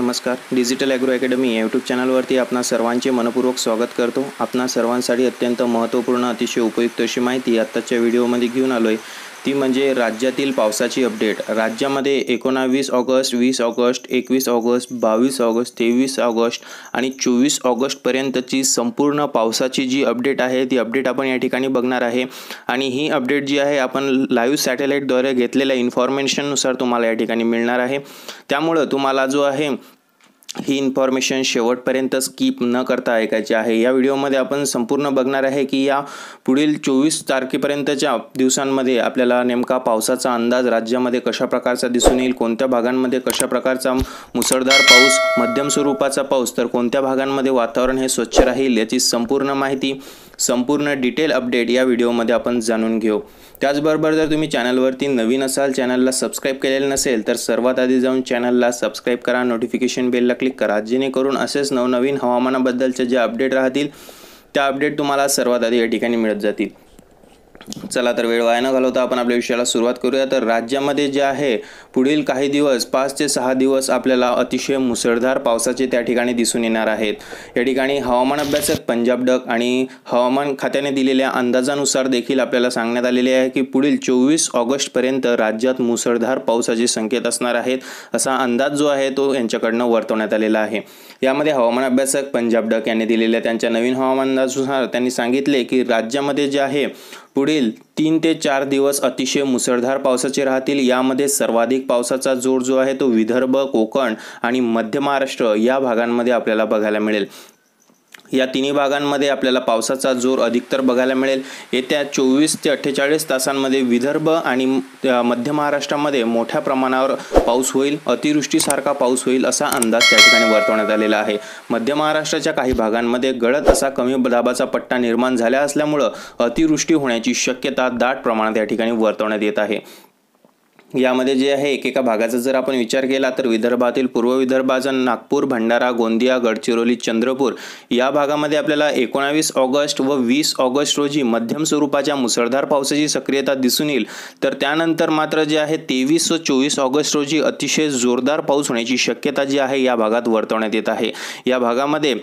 नमस्कार। Digital agro अकादमी या YouTube चॅनलवरती आपणा सर्वांचे मनपूर्वक स्वागत करतो। आपणा सर्वांसाठी अत्यंत महत्त्वपूर्ण अतिशय उपयुक्त अशी माहिती आजच्या व्हिडिओमध्ये घेऊन आलोय, ती म्हणजे राज्यातील पावसाची अपडेट। राज्यामध्ये 19 August, 20 August, 21 August, 22 August, 23 August आणि 24 ऑगस्टपर्यंतची संपूर्ण पावसाची जी अपडेट आहे ती अपडेट आपण या ठिकाणी बघणार आहे। आणि ही अपडेट जी आहे आपण लाईव्ह सॅटेलाइटद्वारे घेतलेल्या इन्फॉर्मेशननुसार तुम्हाला या ठिकाणी मिळणार आहे, त्यामुळे तुम्हाला जो आहे ही इन्फॉर्मेशन शेवटपर्यंत स्किप न करता ऐकायची आहे। या व्हिडिओमध्ये आपण संपूर्ण बघणार आहे की या पुढील 24 तारखेपर्यंतच्या दिवसांमध्ये आपल्याला नेमका पावसाचा अंदाज राज्यामध्ये कशा प्रकारचा दिसून येईल, कोणत्या भागांमध्ये कशा प्रकारचा मुसळधार पाऊस, मध्यम स्वरूपाचा पाऊस, तर कोणत्या भागांमध्ये वातावरण हे स्वच्छ राहील याची संपूर्ण माहिती, संपूर्ण डिटेल अपडेट या व्हिडिओमध्ये आपण जाणून घेऊ। त्याचबरोबर जर तुम्ही चॅनलवरती नवीन असाल, चॅनलला सबस्क्राईब केलेलं नसेल तर सर्वात आधी जाऊन चॅनलला सबस्क्राईब करा, नोटिफिकेशन बेलला क्लिक करा, जेणेकरून असेच नवनवीन हवामानाबद्दलचे जे अपडेट राहतील त्या अपडेट तुम्हाला सर्वात आधी या ठिकाणी मिळत जातील। चला तर वेळ वाया न घालवता आपण आपल्या विषयाला सुरुवात करूया। तर राज्यामध्ये जे आहे पुढील काही दिवस 5 ते 6 दिवस आपल्याला अतिशय मुसळधार पावसाचे त्या ठिकाणी दिसून येणार आहेत। या ठिकाणी हवामान अभ्यासक पंजाब डख आणि हवामान खात्याने दिलेल्या अंदाजानुसार देखील आपल्याला सांगण्यात आलेले आहे की पुढील 24 ऑगस्टपर्यंत राज्यात मुसळधार पावसाचे संकेत असणार आहेत, असा अंदाज जो आहे तो यांच्याकडनं वर्तवण्यात आलेला आहे। यामध्ये हवामान अभ्यासक पंजाब डख यांनी दिलेल्या त्यांच्या नवीन हवामान अंदाजानुसार त्यांनी सांगितले की राज्यामध्ये जे आहे पुढील 3 ते 4 दिवस अतिशय मुसळधार पावसाचे राहतील। यामध्ये सर्वाधिक पावसाचा जोर जो आहे तो विदर्भ, कोकण आणि मध्य महाराष्ट्र या भागांमध्ये आपल्याला बघायला मिळेल। या तिन्ही भागांमध्ये आपल्याला पावसाचा जोर अधिकतर बघायला मिळेल। येत्या 24 ते 48 तासांमध्ये विदर्भ आणि मध्य महाराष्ट्रामध्ये मोठ्या प्रमाणावर पाऊस होईल, अतिवृष्टीसारखा पाऊस होईल असा अंदाज त्या ठिकाणी वर्तवण्यात आलेला आहे। मध्य महाराष्ट्राच्या काही भागांमध्ये गडद असा कमी दाबाचा पट्टा निर्माण झाला असल्यामुळं अतिवृष्टी होण्याची शक्यता दाट प्रमाणात या ठिकाणी वर्तवण्यात येत आहे। यामध्ये जे आहे एकेका भागाचा जर आपण विचार केला तर विदर्भातील पूर्व विदर्भाचा नागपूर, भंडारा, गोंदिया, गडचिरोली, चंद्रपूर या भागामध्ये आपल्याला 19 ऑगस्ट व 20 ऑगस्ट रोजी मध्यम स्वरूपाच्या मुसळधार पावसाची सक्रियता दिसून येईल, तर त्यानंतर मात्र जे आहे 23 व 24 ऑगस्ट रोजी अतिशय जोरदार पाऊस होण्याची शक्यता जी आहे या भागात वर्तवण्यात येत आहे। या भागामध्ये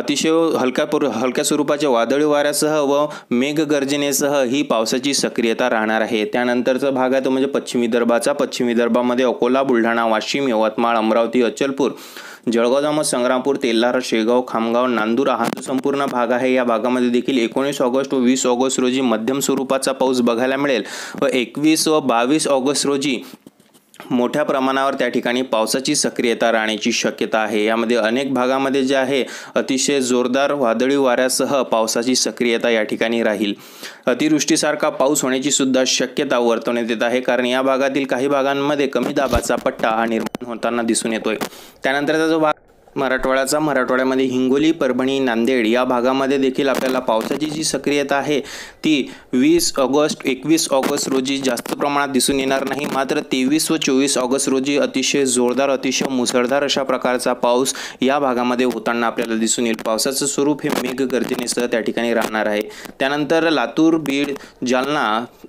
अतिशय हलक्या स्वरूपाच्या वादळी वाऱ्यासह व मेघगर्जनेसह ही पावसाची सक्रियता राहणार आहे। त्यानंतरचा भाग आहे तो म्हणजे पश्चिम विदर्भ। पश्चिम विदर्भामध्ये अकोला, बुलढाणा, वाशिम, यवतमाळ, अमरावती, अचलपूर, जळगाव, संग्रामपूर, तिल्लारा, शेगाव, खामगाव, नांदूर हा जो संपूर्ण भाग आहे या भागामध्ये देखील 19 ऑगस्ट व 20 ऑगस्ट रोजी मध्यम स्वरूपाचा पाऊस बघायला मिळेल व 21 व 22 ऑगस्ट रोजी मोठ्या प्रमाणावर त्या ठिकाणी पावसाची सक्रियता राहण्याची शक्यता आहे। यामध्ये अनेक भागामध्ये जे आहे अतिशय जोरदार वादळी वाऱ्यासह पावसाची सक्रियता या ठिकाणी राहील। अतिवृष्टीसारखा पाऊस होण्याची सुद्धा शक्यता वर्तवण्यात येत आहे, कारण या भागातील काही भागांमध्ये कमी दाबाचा पट्टा हा निर्माण होताना दिसून येतोय। त्यानंतरचा जो भाग मराठवाड्याचा, मराठवाड्यामध्ये हिंगोली, परभणी, नांदेड या भागामध्ये देखील आपल्याला पावसाची जी सक्रियता आहे ती 20 ऑगस्ट 21 ऑगस्ट रोजी जास्त प्रमाणात दिसून येणार नाही, मात्र 23 व 24 ऑगस्ट रोजी अतिशय जोरदार, अतिशय मुसळधार अशा प्रकारचा पाऊस या भागामध्ये होताना आपल्याला दिसून येईल। पावसाचं स्वरूप हे मेघगर्जनेसह त्या ठिकाणी राहणार आहे। त्यानंतर लातूर, बीड, जालना,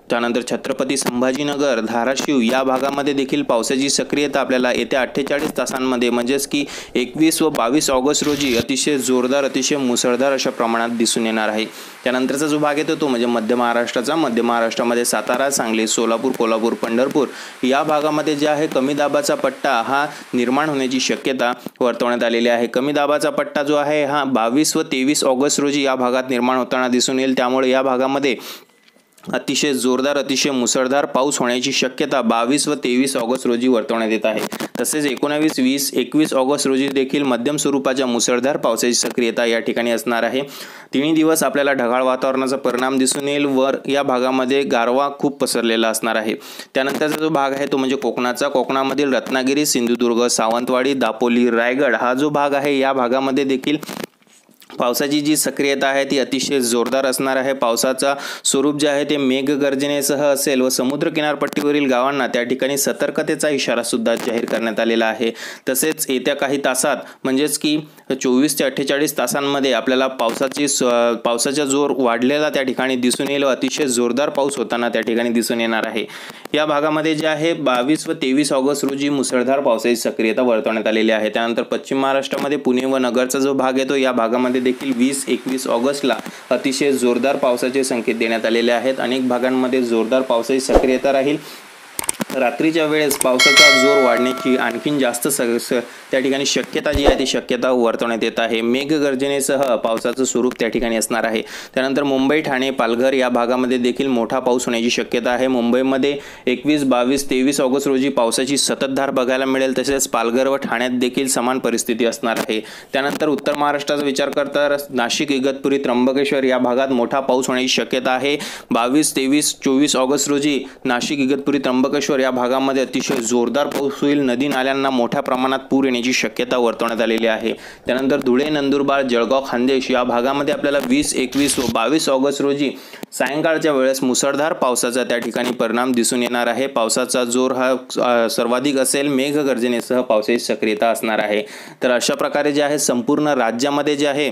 त्यानंतर छत्रपती संभाजीनगर, धाराशिव या भागामध्ये देखील पावसाची सक्रियता आपल्याला येत्या 48 तासांमध्ये म्हणजेच की 21 व 22 ऑगस्ट रोजी अतिशय जोरदार, अतिशय मुसळधार अशा प्रमाणात दिसून येणार आहे। त्यानंतरचा जो भाग येतो तो म्हणजे मध्य महाराष्ट्राचा। मध्य महाराष्ट्रामध्ये सातारा, सांगली, सोलापूर, कोल्हापूर, पंढरपूर या भागामध्ये जे आहे कमी दाबाचा पट्टा हा निर्माण होण्याची शक्यता वर्तवण्यात आलेली आहे। कमी दाबाचा पट्टा जो आहे हा 22 व 23 ऑगस्ट रोजी या भागात निर्माण होताना दिसून येईल, त्यामुळे या भागामध्ये अतिशय जोरदार, अतिशय मुसळधार पाऊस होण्याची शक्यता 22 व 23 ऑगस्ट रोजी वर्तवण्यात येत आहे। तसेच 19, 20, 21 ऑगस्ट रोजी देखील मध्यम स्वरूपाच्या मुसळधार पावसाची सक्रियता या ठिकाणी असणार आहे। तिन्ही दिवस आपल्याला ढगाळ वातावरणाचा परिणाम दिसून येईल वर या भागामध्ये गारवा खूप पसरलेला असणार आहे। त्यानंतरचा जो भाग आहे तो म्हणजे कोकणाचा। कोकणामधील रत्नागिरी, सिंधुदुर्ग, सावंतवाडी, दापोली, रायगड हा जो भाग आहे या भागामध्ये देखील पावसाची जी सक्रियता आहे ती अतिशय जोरदार असणार आहे। पावसाचा स्वरूप जे आहे ते मेघगर्जनेसह असेल व समुद्र किनारपट्टीवरील गावांना त्या ठिकाणी सतर्कतेचा इशारा सुद्धा जाहीर करण्यात आलेला आहे। तसेच येत्या काही तासात म्हणजेच की 24 ते 48 तासांमध्ये आपल्याला पावसाचा जोर वाढलेला त्या ठिकाणी दिसून येईल व अतिशय जोरदार पाऊस होताना त्या ठिकाणी दिसून येणार आहे। या भागामध्ये जे आहे 22 व 23 ऑगस्ट रोजी मुसळधार पावसाची सक्रियता वर्तवण्यात आलेली आहे। त्यानंतर पश्चिम महाराष्ट्रामध्ये पुणे व नगरचा जो भाग येतो या भागामध्ये देखील 20-21 ऑगस्टला अतिशय जोरदार पावसाचे संकेत देण्यात आलेले आहेत। अनेक भागांमध्ये जोरदार पावसाची सक्रियता राहील। रात्रीच्या वेळेस पावसाचा जोर वाढण्याची आणखीन जास्त त्या ठिकाणी शक्यता जी आहे ती शक्यता वर्तवण्यात येत आहे। मेघगर्जनेसह पावसाचं स्वरूप त्या ठिकाणी असणार आहे। त्यानंतर मुंबई, ठाणे, पालघर या भागामध्ये देखील मोठा पाऊस होण्याची शक्यता आहे। मुंबईमध्ये 21, 22, 23 ऑगस्ट रोजी पावसाची सततधार बघायला मिळेल। तसेच पालघर व ठाण्यात देखील समान परिस्थिती असणार आहे। त्यानंतर उत्तर महाराष्ट्राचा विचार करता नाशिक, इगतपुरी, त्र्यंबकेश्वर या भागात मोठा पाऊस होण्याची शक्यता आहे। 22, 23, 24 ऑगस्ट रोजी नाशिक, इगतपुरी, त्र्यंबकेश्वर या भागामध्ये अतिशय जोरदार पाऊस होईल। नदी नाल्यांना मोठ्या प्रमाणात पूर येण्याची शक्यता वर्तवण्यात आलेली आहे। त्यानंतर धुळे, नंदुरबार, जळगाव, खान्देश या भागामध्ये आपल्याला 20, 21 व 22 ऑगस्ट रोजी सायंकाळच्या वेळेस मुसळधार पावसाचा त्या ठिकाणी परिणाम दिसून येणार आहे। पावसाचा जोर हा सर्वाधिक असेल। मेघगर्जनेसह पावसाची सक्रियता असणार आहे। तर अशा प्रकारे जे आहे संपूर्ण राज्यामध्ये जे आहे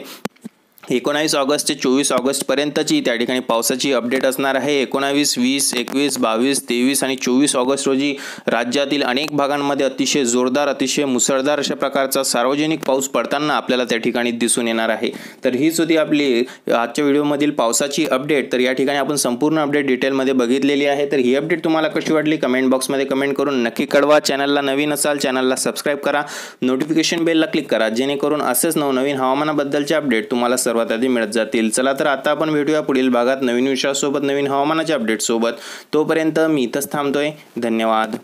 19 ऑगस्ट ते 24 ऑगस्ट पर्यंतची त्या ठिकाणी पावसाची अपडेट असणार आहे। 19, 20, 21, 22, 23 आणि 24 ऑगस्ट रोजी राज्यातील अनेक भागांमध्ये अतिशय जोरदार, अतिशय मुसळधार अशा प्रकारचा सार्वजनिक पाऊस पडताना आपल्याला त्या ठिकाणी दिसून येणार आहे। तर हीच होती आपली आजच्या व्हिडिओमधील पावसाची अपडेट। तर या ठिकाणी आपण संपूर्ण अपडेट डिटेलमध्ये बघितलेली आहे। तर ही अपडेट तुम्हाला कशी वाटली कमेंट बॉक्समध्ये कमेंट करून नक्की कळवा। चॅनलला नवीन असाल चॅनलला सबस्क्राईब करा, नोटिफिकेशन बेलला क्लिक करा जेणेकरून असेच नवनवीन हवामानाबद्दलचे अपडेट तुम्हाला सर्वात आधी मिळत जातील। चला तर आता आपण भेटूया पुढील भागात नवीन विषयासोबत, नवीन हवामानाच्या अपडेट सोबत। तोपर्यंत मी इथंच थांबतोय। धन्यवाद।